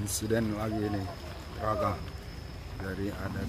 Insiden lagi ini, raga dari adat.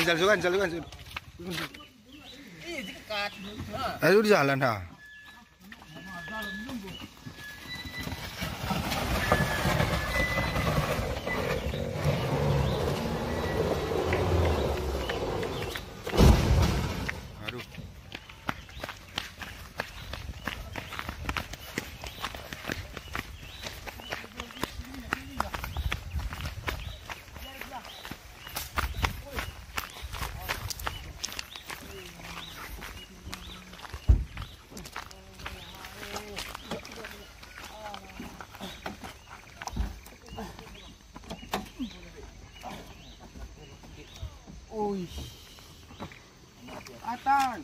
Ganjal. Ayo di jalan dah. Atan.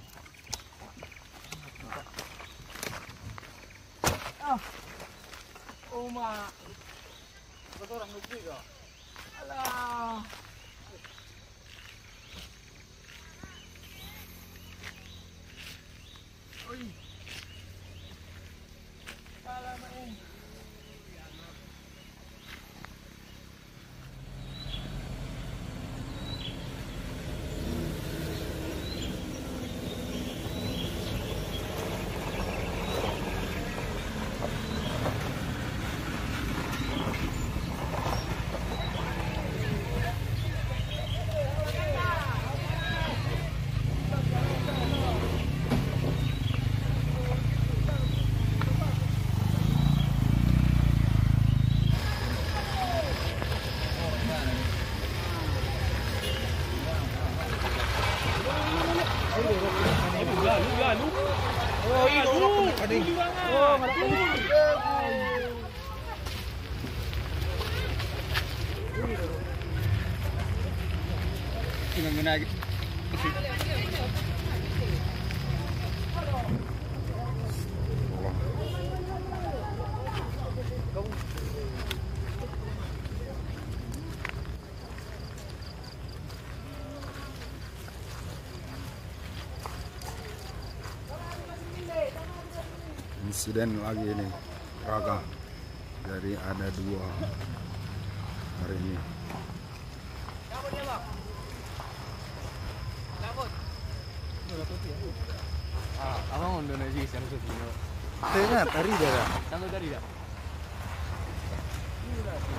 Oh ma. Betul orang lucu kok. Alah. Oi. Salamin. Insiden lagi ini raga, dari ada dua hari ini. Abang Indonesia yang sesungguhnya. Tengah tari dah. Tengah tari dah.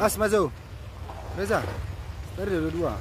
As maju, Reza. Tari dua.